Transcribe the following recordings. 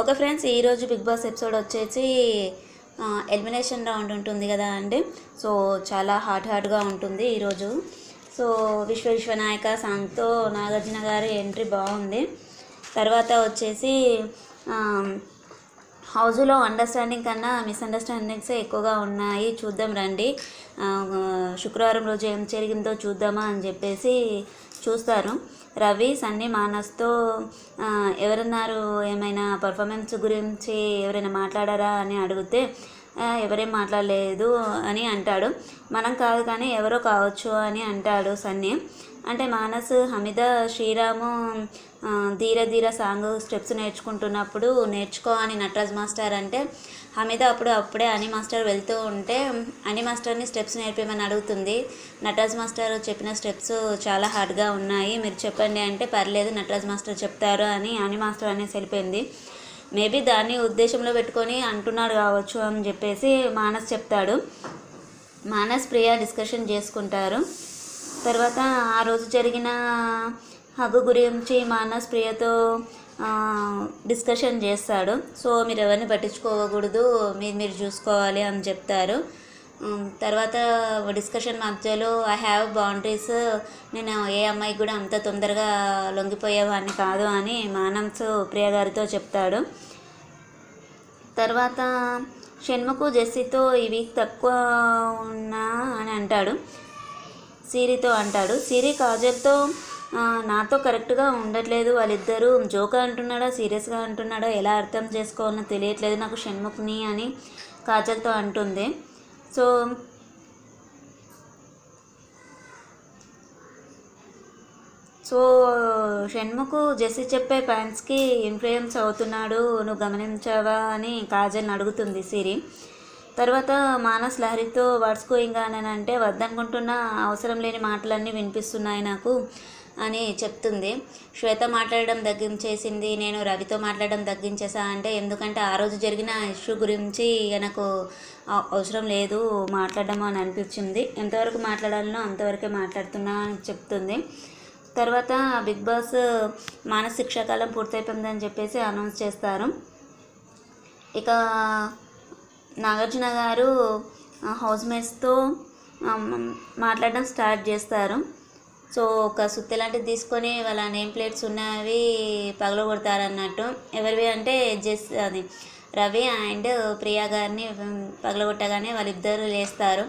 Okay friends ఈ రోజు Bigg Boss episode వచ్చేసి ఎలిమినేషన్ రౌండ్ ఉంటుంది కదా అండి. సో చాలా హార్డ్గా ఉంటుంది ఈరోజు. సో విశ్వనాయక సాంగ్తో నాగార్జున గారి ఎంట్రీ బాగుంది. తర్వాత వచ్చేసి హౌస్లో అండర్స్టాండింగ్ కన్నా మిస్అండర్స్టాండింగ్సే ఎక్కువగా ఉన్నాయి, చూద్దాం రండి శుక్రవారం రోజు ఏం జరిగిందో చూద్దామా అని చెప్పేసి చూస్తారు. రవి, సన్నీ, మానస్తో ఎవరన్నారు ఏమైనా పర్ఫార్మెన్స్ గురించి ఎవరైనా మాట్లాడారా అని అడిగితే ఎవరేం మాట్లాడలేదు అని అంటాడు. మనం కాదు కానీ ఎవరో కావచ్చు అని అంటాడు సన్నీ. అంటే మానస్, హమీద, శ్రీరాము ధీర ధీర సాంగ్ స్టెప్స్ నేర్చుకుంటున్నప్పుడు నేర్చుకో అని నటరాజ్ మాస్టర్ అంటే, హమీద అప్పుడే అనీ మాస్టర్ వెళ్తూ ఉంటే అనీ మాస్టర్ని స్టెప్స్ నేర్పేమని అడుగుతుంది. నటరాజ్ మాస్టర్ చెప్పిన స్టెప్స్ చాలా హార్డ్గా ఉన్నాయి, మీరు చెప్పండి అంటే పర్లేదు నటరాజ్ మాస్టర్ చెప్తారు అని అనీ మాస్టర్ అనేసి వెళ్ళిపోయింది. మేబీ దాన్ని ఉద్దేశంలో పెట్టుకొని అంటున్నాడు కావచ్చు అని చెప్పేసి మానస్ చెప్తాడు. మానస్, ప్రియా డిస్కషన్ చేసుకుంటారు. తర్వాత ఆ రోజు జరిగిన హగ్గు గురించి మానస్ ప్రియతో డిస్కషన్ చేస్తాడు. సో మీరు ఎవరిని పట్టించుకోకూడదు, మీరు చూసుకోవాలి అని చెప్తారు. తర్వాత డిస్కషన్ మధ్యలో ఐ హ్యావ్ బౌండరీస్, నేను ఏ అమ్మాయి కూడా అంత తొందరగా లొంగిపోయేవాడిని కాదు అని మానస్ ప్రియ గారితో చెప్తాడు. తర్వాత షణ్ముకు జెస్సితో ఈ వీక్ తక్కువ ఉన్నా అని అంటాడు. సిరితో అంటాడు. సిరి కాజల్తో నాతో కరెక్ట్గా ఉండట్లేదు, వాళ్ళిద్దరూ జోక్ అంటున్నాడా సీరియస్గా అంటున్నాడా ఎలా అర్థం చేసుకోవాలో తెలియట్లేదు నాకు షణ్ముక్ని అని కాజల్తో అంటుంది. సో సో షణ్ముకు జెస్సి చెప్పే ప్యాంట్స్కి ఇన్ఫ్లుయెన్స్ అవుతున్నాడు నువ్వు గమనించావా అని కాజల్ని అడుగుతుంది సిరి. తర్వాత మానస్ లహరితో వాట్స్ గోయింగ్ ఆన్ అని అంటే, వద్దనుకుంటున్న అవసరం లేని మాటలన్నీ వినిపిస్తున్నాయి నాకు అని చెప్తుంది. శ్వేత మాట్లాడడం తగ్గించేసింది, నేను రవితో మాట్లాడడం తగ్గించేసా అంటే, ఎందుకంటే ఆ రోజు జరిగిన ఇష్యూ గురించి నాకు అవసరం లేదు మాట్లాడడం అని అనిపించింది, ఎంతవరకు మాట్లాడాలనో అంతవరకే మాట్లాడుతున్నా అని చెప్తుంది. తర్వాత బిగ్ బాస్ మానస్ శిక్షాకాలం పూర్తయిపోయిందని చెప్పేసి అనౌన్స్ చేస్తారు. ఇక నాగార్జున గారు హౌస్మేట్స్తో మాట్లాడడం స్టార్ట్ చేస్తారు. సో ఒక సుత్తి లాంటిది తీసుకొని వాళ్ళ నేమ్ ప్లేట్స్ ఉన్నవి పగలగొడతారన్నట్టు. ఎవరివి అంటే అది రవి అండ్ ప్రియా గారిని పగలగొట్టగానే వాళ్ళిద్దరూ లేస్తారు.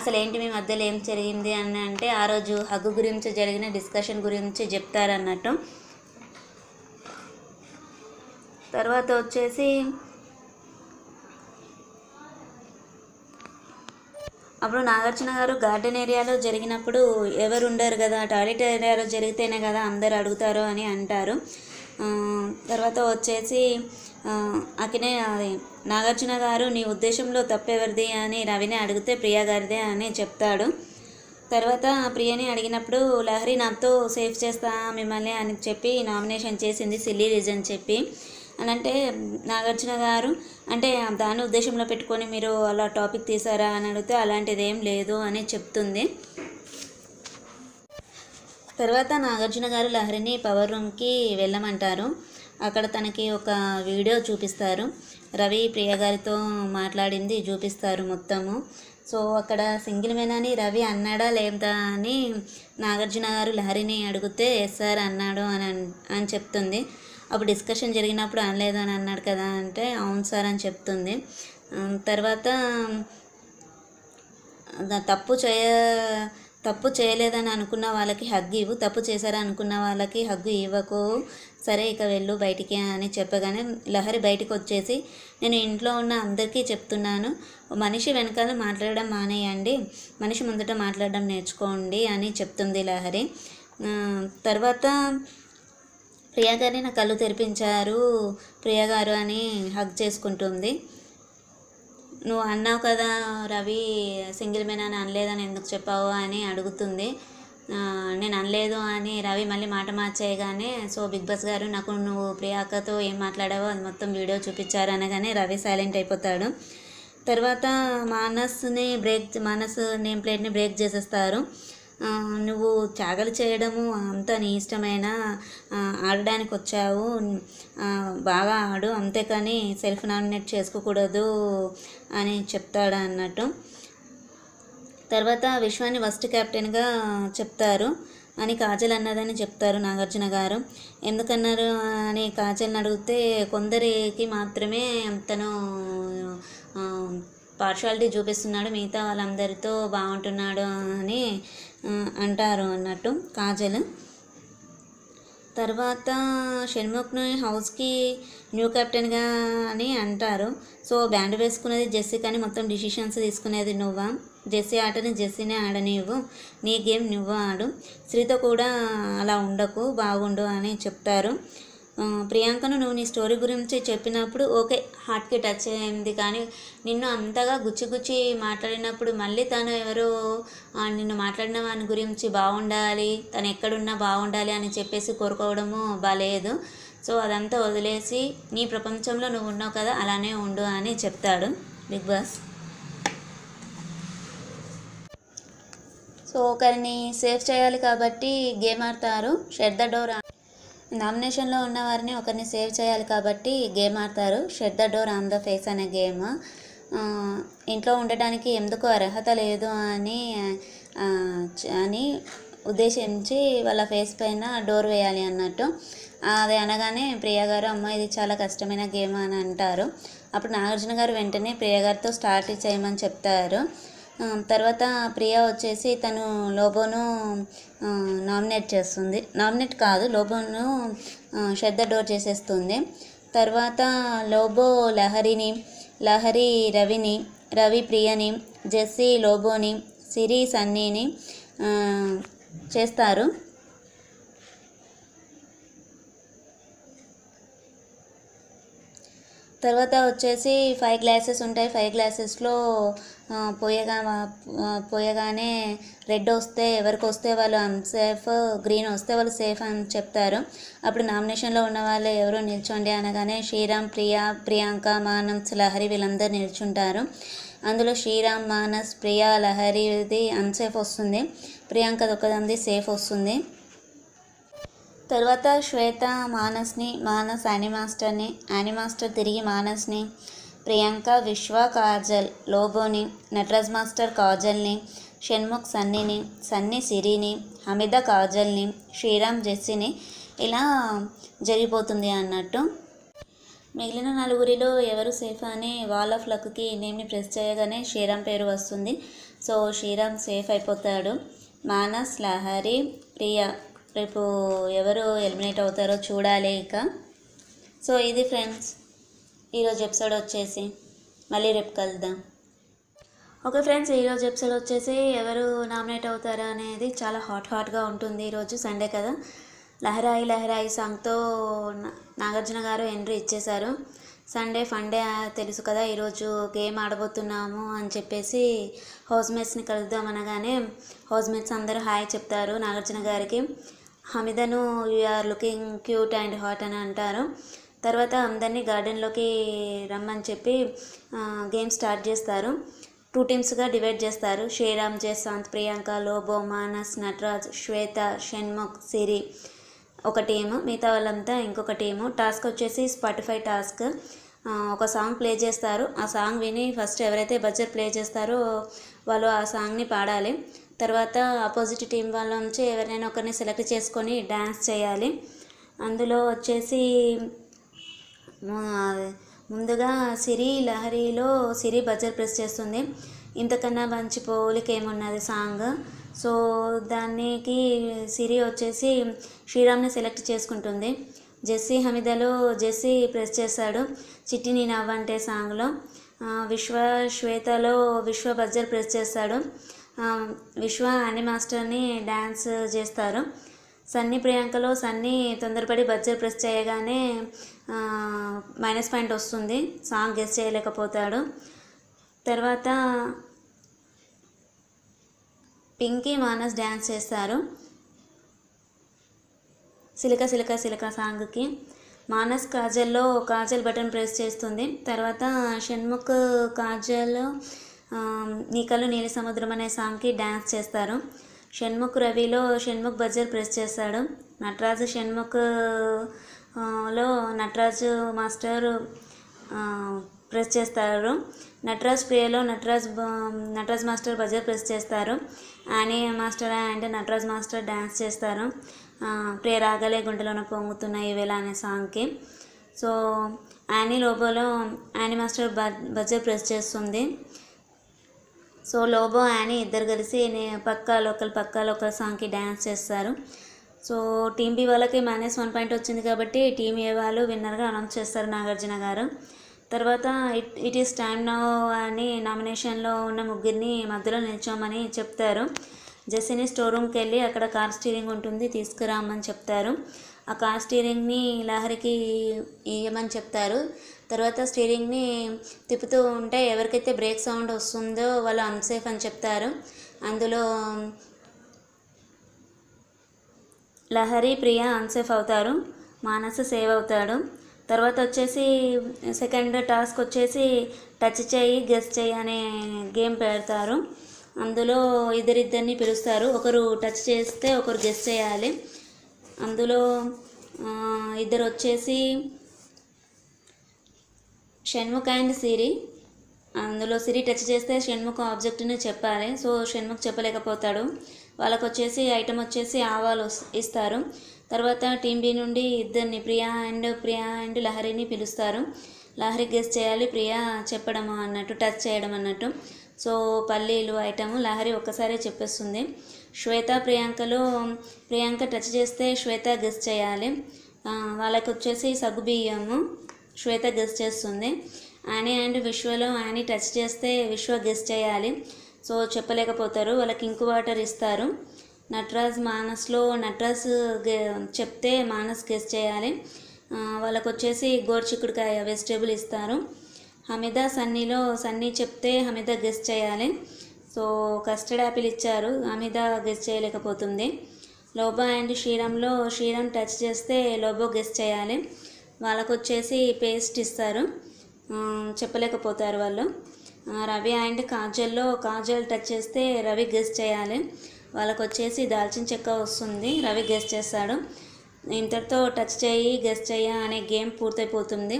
అసలు ఏంటి మీ మధ్యలో ఏం జరిగింది అని అంటే, ఆ రోజు హగ్గు గురించి జరిగిన డిస్కషన్ గురించి చెప్తారన్నట్టు. తర్వాత వచ్చేసి అప్పుడు నాగార్జున గారు గార్డెన్ ఏరియాలో జరిగినప్పుడు ఎవరు ఉండరు కదా, టాయిలెట్ ఏరియాలో జరిగితేనే కదా అందరు అడుగుతారు అని అంటారు. తర్వాత వచ్చేసి అక్కడే నాగార్జున గారు నీ ఉద్దేశంలో తప్పెవరిది అని రవిని అడిగితే ప్రియా గారిదే అని చెప్తాడు. తర్వాత ప్రియని అడిగినప్పుడు లహరి నాతో సేఫ్ చేస్తా మిమ్మల్ని అని చెప్పి నామినేషన్ చేసింది సిల్లీ రీజన్ చెప్పి అని అంటే, నాగార్జున గారు అంటే దాని ఉద్దేశంలో పెట్టుకొని మీరు అలా టాపిక్ తీసారా అని అడిగితే అలాంటిది ఏం లేదు అని చెప్తుంది. తర్వాత నాగార్జున గారు లహరిని పవర్ రూమ్కి వెళ్ళమంటారు. అక్కడ తనకి ఒక వీడియో చూపిస్తారు, రవి ప్రియ గారితో మాట్లాడింది చూపిస్తారు మొత్తము. సో అక్కడ సింగిల్ మేనాని రవి అన్నాడా లేదా అని నాగార్జున గారు లహరిని అడిగితే ఎస్ సార్ అన్నాడు అని చెప్తుంది. అప్పుడు డిస్కషన్ జరిగినప్పుడు అనలేదు అని అన్నాడు కదా అంటే అవును సార్ అని చెప్తుంది. తర్వాత తప్పు చేయలేదని అనుకున్న వాళ్ళకి హగ్గు ఇవ్వు, తప్పు చేశారని అనుకున్న వాళ్ళకి హగ్గు ఇవ్వకు, సరే ఇక వెళ్ళు బయటికి అని చెప్పగానే లహరి బయటకు వచ్చేసి నేను ఇంట్లో ఉన్న అందరికీ చెప్తున్నాను మనిషి వెనకాల మాట్లాడడం మానేయండి, మనిషి ముందట మాట్లాడడం నేర్చుకోండి అని చెప్తుంది లహరి. తర్వాత ప్రియా గారిని నా కళ్ళు తెరిపించారు ప్రియా గారు అని హగ్ చేసుకుంటుంది. నువ్వు అన్నావు కదా రవి సింగిల్ మేనా అని అనలేదని ఎందుకు చెప్పావు అని అడుగుతుంది. నేను అనలేదు అని రవి మళ్ళీ మాట మార్చేయగానే, సో బిగ్ బాస్ గారు నాకు నువ్వు ప్రియాంకతో ఏం మాట్లాడావో అది మొత్తం వీడియో చూపించారు అనగానే రవి సైలెంట్ అయిపోతాడు. తర్వాత మానస్ నేమ్ ప్లేట్ని బ్రేక్ చేసేస్తారు. నువ్వు చాగలి చేయడము అంత నీ ఇష్టమైన ఆడడానికి వచ్చావు బాగా ఆడు అంతేకాని సెల్ఫ్ నామినేట్ చేసుకోకూడదు అని చెప్తాడు అన్నట్టు. తర్వాత విశ్వాన్ని ఫస్ట్ కెప్టెన్గా చెప్తారు అని కాజల్ అన్నదని చెప్తారు నాగార్జున గారు. ఎందుకన్నారు అని కాజల్ని అడిగితే కొందరికి మాత్రమే తను పార్షాలిటీ చూపిస్తున్నాడు మిగతా వాళ్ళందరితో బాగుంటున్నాడు అని అంటారు అన్నట్టు కాజల్. తర్వాత షణ్ముఖ్ని హౌస్కి న్యూ కెప్టెన్గా అని అంటారు. సో బ్యాండ్ వేసుకునేది జెస్సీ కానీ మొత్తం డిసిషన్స్ తీసుకునేది నువ్వా, జెస్సీ ఆటని జెస్సీనే ఆడనివ్వు, నీ గేమ్ నువ్వు ఆడు, శ్రీతో కూడా అలా ఉండకు బాగుండు అని చెప్తారు. ప్రియాంకను నువ్వు నీ స్టోరీ గురించి చెప్పినప్పుడు ఓకే హార్ట్కి టచ్ అయింది, కానీ నిన్ను అంతగా గుచ్చిగుచ్చి మాట్లాడినప్పుడు మళ్ళీ తను ఎవరో నిన్ను మాట్లాడిన వాని గురించి బాగుండాలి, తను ఎక్కడున్నా బాగుండాలి అని చెప్పేసి కోరుకోవడము బాలేదు. సో అదంతా వదిలేసి నీ ప్రపంచంలో నువ్వు ఉన్నావు కదా అలానే ఉండు అని చెప్తాడు బిగ్ బాస్. సో ఒకరిని సేవ్ చేయాలి కాబట్టి గేమ్ ఆడతారు, షట్ ద డోర్. నామినేషన్లో ఉన్న వారిని ఒకరిని సేవ్ చేయాలి కాబట్టి గేమ్ ఆడతారు, shut the door on the face అనే గేమ్. ఇంట్లో ఉండటానికి ఎందుకు అర్హత లేదు అని ఉద్దేశించి వాళ్ళ ఫేస్ పైన డోర్ వేయాలి అన్నట్టు. అది అనగానే ప్రియగారు అమ్మ ఇది చాలా కష్టమైన గేమ్ అని అంటారు. అప్పుడు నాగార్జున గారు వెంటనే ప్రియగారితో స్టార్ట్ చేయమని చెప్తారు. తర్వాత ప్రియా వచ్చేసి తను లోబోను నామినేట్ చేస్తుంది, నామినేట్ కాదు లోబోను షట్ ద డోర్ చేసేస్తుంది. తర్వాత లోబో లహరిని, లహరి రవిని, రవి ప్రియని, జెస్సి లోబోని, సిరి సన్నీని చేస్తారు. తర్వాత వచ్చేసి 5 గ్లాసెస్ ఉంటాయి, 5 గ్లాసెస్లో పోయగానే రెడ్ వస్తే ఎవరికి వస్తే వాళ్ళు అన్సేఫ్, గ్రీన్ వస్తే వాళ్ళు సేఫ్ అని చెప్తారు. అప్పుడు నామినేషన్లో ఉన్న వాళ్ళు ఎవరు నిల్చోండి అనగానే శ్రీరామ్, ప్రియా, ప్రియాంక, మానస్, లహరి వీళ్ళందరూ నిల్చుంటారు. అందులో శ్రీరామ్, మానస్, ప్రియా, లహరిది అన్సేఫ్ వస్తుంది, ప్రియాంకది ఒకదంది సేఫ్ వస్తుంది. తర్వాత శ్వేత మానస్ని, మానస్ యానిమాస్టర్ని, యానిమాస్టర్ తిరిగి మానస్ని, ప్రియాంక విశ్వ కాజల్ లోబోని, నటరాజ్ మాస్టర్ కాజల్ని, షణ్ముఖ్ సన్నీని, సన్నీ సిరిని, హమీద కాజల్ని, శ్రీరామ్ జెస్సిని ఇలా జరిగిపోతుంది అన్నట్టు. మిగిలిన 4 ఎవరు సేఫ్ అని వాల్ ఆఫ్ లక్కి నేమ్ని ప్రెస్ చేయగానే శ్రీరామ్ పేరు వస్తుంది. సో శ్రీరామ్ సేఫ్ అయిపోతాడు. మానస్, లహరి, ప్రియా రేపు ఎవరు ఎలిమినేట్ అవుతారో చూడాలి ఇక. సో ఇది ఫ్రెండ్స్ ఈరోజు ఎపిసోడ్ వచ్చేసి, మళ్ళీ రేపు కలుద్దాం. ఓకే ఫ్రెండ్స్ ఈరోజు ఎపిసోడ్ వచ్చేసి ఎవరు నామినేట్ అవుతారా అనేది చాలా హాట్గా ఉంటుంది. ఈరోజు సండే కదా, లహరాయి లహరాయి సాంగ్తో నాగార్జున గారు ఎంట్రీ ఇచ్చేశారు. సండే ఫండే తెలుసు కదా ఈరోజు గేమ్ ఆడబోతున్నాము అని చెప్పేసి హౌస్మేట్స్ని కలుద్దాం అనగానే హౌస్మేట్స్ అందరూ హాయ్ చెప్తారు నాగార్జున గారికి. హమీదను you are looking cute and hot అని అంటారు. తర్వాత అందరినీ గార్డెన్లోకి రమ్మని చెప్పి గేమ్ స్టార్ట్ చేస్తారు. 2 టీమ్స్గా డివైడ్ చేస్తారు. శ్రీరామ్, జయశాంత్, ప్రియాంక, లోబో, మానస్, నటరాజ్, శ్వేత, షణ్ముఖ్, సిరి ఒక టీము, మిగతా వాళ్ళంతా ఇంకొక టీము. టాస్క్ వచ్చేసి స్పాటిఫై టాస్క్. ఒక సాంగ్ ప్లే చేస్తారు, ఆ సాంగ్ విని ఫస్ట్ ఎవరైతే బజర్ ప్లే చేస్తారో వాళ్ళు ఆ సాంగ్ని పాడాలి. తర్వాత ఆపోజిట్ టీం వాళ్ళ నుంచి ఎవరినైనా ఒకరిని సెలెక్ట్ చేసుకొని డ్యాన్స్ చేయాలి. అందులో వచ్చేసి ముందుగా సిరి లహరిలో సిరి బజర్ ప్రెస్ చేస్తుంది. ఇంతకన్నా మంచి పోలిక ఏమున్నది సాంగ్. సో దానికి సిరి వచ్చేసి శ్రీరామ్ని సెలెక్ట్ చేసుకుంటుంది. జెస్సి హమీదలో జెస్సి ప్రెస్ చేస్తాడు చిట్టి నీ నవ్వంటే సాంగ్లో. విశ్వ శ్వేతలో విశ్వ బజర్ ప్రెస్ చేస్తాడు. విశ్వ యానిమాస్టర్ని డ్యాన్స్ చేస్తారు. సన్నీ ప్రియాంకలో సన్నీ తొందరపడి బజ్జర్ ప్రెస్ చేయగానే -పాయింట్ వస్తుంది, సాంగ్ గెస్ చేయలేకపోతాడు. తర్వాత పింకీ మానస్ డ్యాన్స్ చేస్తారు సిలిక సిలిక సిలిక సాంగ్కి. మానస్ కాజల్లో కాజల్ బటన్ ప్రెస్ చేస్తుంది. తర్వాత షణ్ముఖ్ కాజల్ నీకలు నీలి సముద్రం అనే సాంగ్కి డ్యాన్స్ చేస్తారు. షణ్ముఖ్ రవిలో షణ్ముఖ్ బజర్ ప్రెస్ చేశాడు. నటరాజ్ షణ్ముఖ్ లో నటరాజ్ మాస్టర్ ప్రెస్ చేస్తారు. నటరాజ్ ప్రియలో నటరాజ్ మాస్టర్ బజర్ ప్రెస్ చేస్తారు. Anee master and Nataraj master dance చేస్తారు. ప్రియ రాగలే గుంటలోన పొంగుతున్నాయి ఈవేళ అనే సాంగ్కి. సో ఆని లోబోలో ఆని మాస్టర్ బజర్ ప్రెస్ చేస్తుంది. సో లోబో ఆని ఇద్దరు కలిసి పక్కా లోకల్ సాంగ్కి డ్యాన్స్ చేస్తారు. సో టీమ్ బి వాళ్ళకి -1 పాయింట్ వచ్చింది కాబట్టి టీమ్ ఏ వాళ్ళు విన్నర్గా అనౌన్స్ చేస్తారు నాగార్జున గారు. తర్వాత ఇట్ ఈస్ టైమ్ నౌ అని నామినేషన్లో ఉన్న ముగ్గురిని మధ్యలో నిల్చోమని చెప్తారు. జెస్సీని స్టోర్ రూమ్కి వెళ్ళి అక్కడ కార్ స్టీరింగ్ ఉంటుంది తీసుకురామని చెప్తారు. ఆ కార్ స్టీరింగ్ని లహరికి ఇవ్వమని చెప్తారు. తర్వాత స్టీరింగ్ని తిప్పుతూ ఉంటే ఎవరికైతే బ్రేక్ సౌండ్ వస్తుందో వాళ్ళు అన్సేఫ్ అని చెప్తారు. అందులో లహరి ప్రియ అన్సేఫ్ అవుతారు, మానస సేవ్ అవుతాడు. తర్వాత వచ్చేసి సెకండ్ టాస్క్ వచ్చేసి టచ్ చేయి గెస్ చేయి అనే గేమ్ పెడతారు. అందులో ఇద్దరిద్దరిని పిలుస్తారు. ఒకరు టచ్ చేస్తే ఒకరు గెస్ చేయాలి. అందులో ఇద్దరు వచ్చేసి షణ్ముఖ్ అండ్ సిరి. అందులో సిరి టచ్ చేస్తే షణ్ముఖ్ ఆబ్జెక్ట్ని చెప్పాలి. సో షణ్ముఖ్ చెప్పలేకపోతాడు. వాళ్ళకు వచ్చేసి ఐటమ్ వచ్చేసి ఆవాలు ఇస్తారు. తర్వాత టీమ్ బి నుండి ఇద్దరిని ప్రియా అండ్ లహరిని పిలుస్తారు. లహరి గెస్ చేయాలి, ప్రియా చెప్పడము అన్నట్టు టచ్ చేయడం అన్నట్టు. సో పల్లీలు ఐటమ్ లహరి ఒక్కసారి చెప్పేస్తుంది. శ్వేత ప్రియాంకలో ప్రియాంక టచ్ చేస్తే శ్వేత గెస్ చేయాలి. వాళ్ళకి వచ్చేసి సగ్గుబియ్యము శ్వేత గెస్ చేస్తుంది. ఆని అండ్ విశ్వలో ఆని టచ్ చేస్తే విశ్వ గెస్ చేయాలి. సో చెప్పలేకపోతారు. వాళ్ళకి ఇంకు వాటర్ ఇస్తారు. నటరాజ్ మానస్లో నటరాజ్ చెప్తే మానస్ గెస్ చేయాలి. వాళ్ళకు వచ్చేసి గోరు చిక్కుడుకాయ వెజిటేబుల్ ఇస్తారు. హమీదా సన్నీలో సన్నీ చెప్తే హమీదా గెస్ చేయాలి. సో కస్టర్డ్ యాపిల్ ఇచ్చారు, హమీదా గెస్ చేయలేకపోతుంది. లోబో అండ్ శ్రీరామ్లో శ్రీరామ్ టచ్ చేస్తే లోబో గెస్ చేయాలి. వాళ్ళకు వచ్చేసి పేస్ట్ ఇస్తారు, చెప్పలేకపోతారు వాళ్ళు. రవి అండ్ కాజల్లో కాజల్ టచ్ చేస్తే రవి గెస్ చేయాలి. వాళ్ళకు వచ్చేసి దాల్చిన చెక్క వస్తుంది, రవి గెస్ చేస్తాడు. ఇంతటితో టచ్ చేయి గెస్ చేయ అనే గేమ్ పూర్తయిపోతుంది.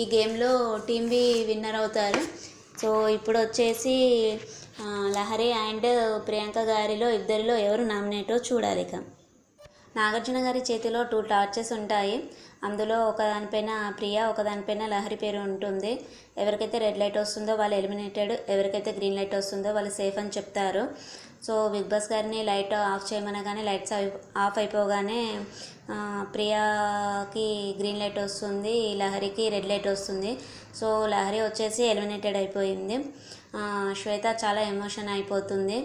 ఈ గేమ్లో టీమ్ బి విన్నర్ అవుతారు. సో ఇప్పుడు వచ్చేసి లహరి అండ్ ప్రియాంక గారిలో ఇద్దరిలో ఎవరు నామినేటో చూడాలి. ఇక నాగార్జున గారి చేతిలో 2 టార్చెస్ ఉంటాయి. అందులో ఒకదానిపైన ప్రియా ఒకదానిపైన లహరి పేరు ఉంటుంది. ఎవరికైతే రెడ్ లైట్ వస్తుందో వాళ్ళు ఎలిమినేటెడ్, ఎవరికైతే గ్రీన్ లైట్ వస్తుందో వాళ్ళు సేఫ్ అని చెప్తారు. సో బిగ్ బాస్ గారిని లైట్ ఆఫ్ చేయమనగానే లైట్స్ ఆఫ్ అయిపోగానే ప్రియాకి గ్రీన్ లైట్ వస్తుంది, లహరికి రెడ్ లైట్ వస్తుంది. సో లహరి వచ్చేసి ఎలిమినేటెడ్ అయిపోయింది. శ్వేత చాలా ఎమోషన్ అయిపోతుంది.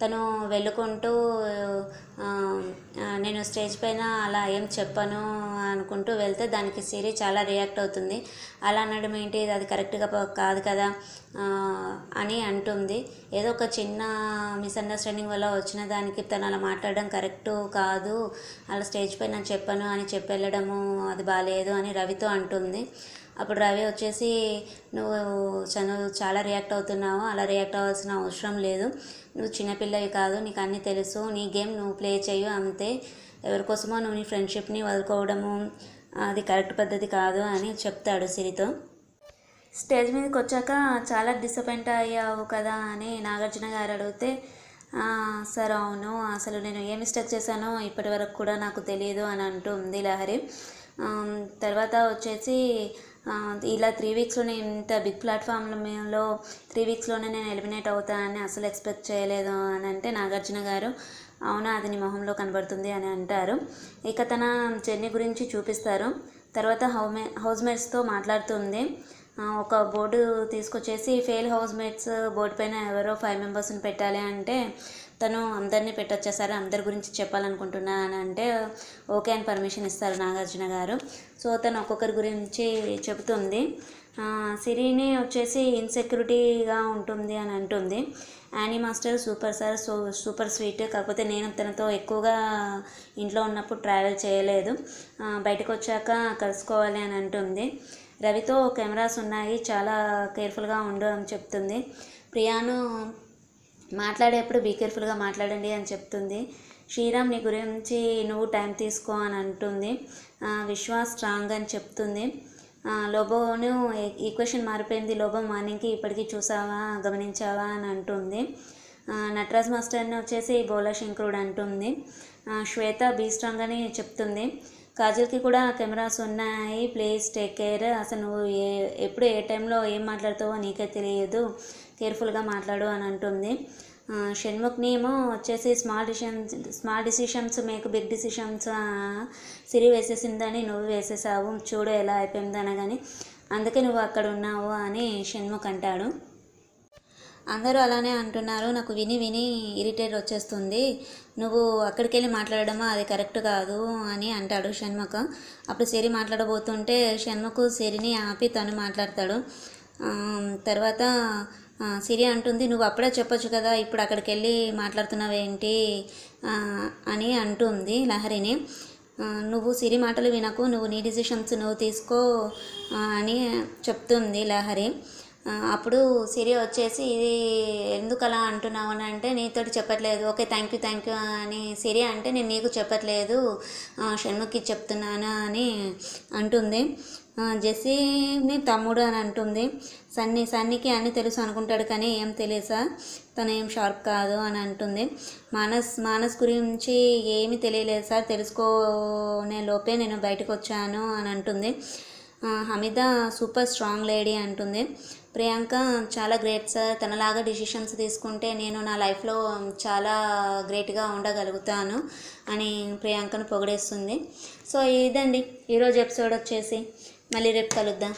తను వెళ్ళుకుంటూ నేను స్టేజ్ పైన అలా ఏం చెప్పను అనుకుంటూ వెళ్తే దానికి సిరి చాలా రియాక్ట్ అవుతుంది. అలా అనడం ఏంటి, అది కరెక్ట్గా కాదు కదా అని అంటుంది. ఏదో ఒక చిన్న మిస్అండర్స్టాండింగ్ వల్ల వచ్చిన దానికి తను అలా మాట్లాడడం కరెక్టు కాదు, అలా స్టేజ్ పైన చెప్పను అని చెప్పి వెళ్ళడము అది బాగాలేదు అని రవితో అంటుంది. అప్పుడు రవి వచ్చేసి నువ్వు చాలా రియాక్ట్ అవుతున్నావు, అలా రియాక్ట్ అవ్వాల్సిన అవసరం లేదు, నువ్వు చిన్నపిల్లవి కాదు, నీకు అన్నీ తెలుసు, నీ గేమ్ నువ్వు ప్లే చేయు అంతే. ఎవరికోసమో నువ్వు నీ ఫ్రెండ్షిప్ని వదులుకోవడము అది కరెక్ట్ పద్ధతి కాదు అని చెప్తాడు సిరితో. స్టేజ్ మీదకి వచ్చాక చాలా డిసప్పాయింట్ అయ్యావు కదా అని నాగార్జున గారు అడిగితే, సార్ అవును, అసలు నేను ఏ మిస్టేక్ చేశానో ఇప్పటి వరకు కూడా నాకు తెలియదు అని అంటుంది లహరి. తర్వాత వచ్చేసి ఇలా 3 వీక్స్లోనే ఇంత బిగ్ ప్లాట్ఫామ్లో 3 వీక్స్లోనే నేను ఎలిమినేట్ అవుతానని అసలు ఎక్స్పెక్ట్ చేయలేదు అని అంటే నాగార్జున గారు అవునా, అది నీ మొహంలో కనబడుతుంది అని అంటారు. ఇక తన జర్నీ గురించి చూపిస్తారు. తర్వాత హౌస్మేట్స్తో మాట్లాడుతుంది. ఒక బోర్డు తీసుకొచ్చేసి ఫెయిల్ హౌస్మేట్స్ బోర్డు పైన ఎవరో 5 మెంబర్స్ని పెట్టాలి అంటే తను అందరినీ పెట్టొచ్చేసారు, అందరి గురించి చెప్పాలనుకుంటున్నా అని అంటే ఓకే అని పర్మిషన్ ఇస్తారు నాగార్జున గారు. సో తను ఒక్కొక్కరి గురించి చెబుతుంది. సిరిని వచ్చేసి ఇన్సెక్యూరిటీగా ఉంటుంది అని అంటుంది. Anee master super sir, super sweet, కాకపోతే నేను తనతో ఎక్కువగా ఇంట్లో ఉన్నప్పుడు ట్రావెల్ చేయలేదు, బయటకు వచ్చాక కలుసుకోవాలి అని అంటుంది. రవితో కెమెరాస్ ఉన్నాయి, చాలా కేర్ఫుల్గా ఉండు అని చెప్తుంది. ప్రియాను మాట్లాడేటప్పుడు బీ కేర్ఫుల్గా మాట్లాడండి అని చెప్తుంది. శ్రీరామ్ నీ గురించి నువ్వు టైం తీసుకో అని అంటుంది. విశ్వాస్ స్ట్రాంగ్ అని చెప్తుంది. లోబోను ఈక్వేషన్ మారిపోయింది, లోబో మార్నింగ్కి ఇప్పటికీ చూసావా గమనించావా అని అంటుంది. నటరాజ్ మాస్టర్ని వచ్చేసి బోలా శంకరుడు అంటుంది. శ్వేత బీ స్ట్రాంగ్ అని చెప్తుంది. కాజల్కి కూడా కెమెరాస్ ఉన్నాయి, ప్లీజ్ టేక్ కేర్, అసలు నువ్వు ఎప్పుడు ఏ టైంలో ఏం మాట్లాడుతావో నీకే తెలియదు, కేర్ఫుల్గా మాట్లాడు అని అంటుంది. షణ్ముఖ్ని ఏమో వచ్చేసి small decisions make big decisions, Siri వేసేసిందని నువ్వు వేసేసావు చూడు ఎలా అయిపోయింది అనగానే అందుకే నువ్వు అక్కడ ఉన్నావు అని షణ్ముఖ్ అంటాడు. అందరూ అలానే అంటున్నారు, నాకు విని విని ఇరిటేట్ వచ్చేస్తుంది, నువ్వు అక్కడికి వెళ్ళి మాట్లాడడమా అది కరెక్ట్ కాదు అని అంటాడు షణ్ముఖ్. అప్పుడు సిరి మాట్లాడబోతుంటే షణ్ముఖ్ సిరిని ఆపి తను మాట్లాడతాడు. తర్వాత సిరి అంటుంది, నువ్వు అప్పుడే చెప్పొచ్చు కదా ఇప్పుడు అక్కడికి వెళ్ళి మాట్లాడుతున్నావేంటి అని అంటుంది లహరిని. నువ్వు సిరి మాటలు వినకు, నువ్వు నీ డిసిషన్స్ నువ్వు తీసుకో అని చెప్తుంది లహరి. అప్పుడు సిరి వచ్చేసి ఇది ఎందుకు అలా అంటున్నావు అని అంటే నీతోటి చెప్పట్లేదు, ఓకే థ్యాంక్ యూ అని సిరి అంటే నేను నీకు చెప్పట్లేదు షణ్ముఖి చెప్తున్నాను అని అంటుంది. జెస్సీని తమ్ముడు అని అంటుంది. సన్నీకి అన్నీ తెలుసు అనుకుంటాడు కానీ ఏం తెలియసా తను ఏం షార్ప్ కాదు అని అంటుంది. మానస్ గురించి ఏమీ తెలియలేదు సార్, తెలుసుకోనే లోపే నేను బయటకు వచ్చాను అని అంటుంది. హమీదా సూపర్ స్ట్రాంగ్ లేడీ అంటుంది. ప్రియాంక చాలా గ్రేట్ సార్, తనలాగా డిసిషన్స్ తీసుకుంటే నేను నా లైఫ్లో చాలా గ్రేట్గా ఉండగలుగుతాను అని ప్రియాంకను పొగిడేస్తుంది. సో ఇదండి ఈరోజు ఎపిసోడ్ వచ్చేసి, మళ్ళీ రేపు కలుద్దాం.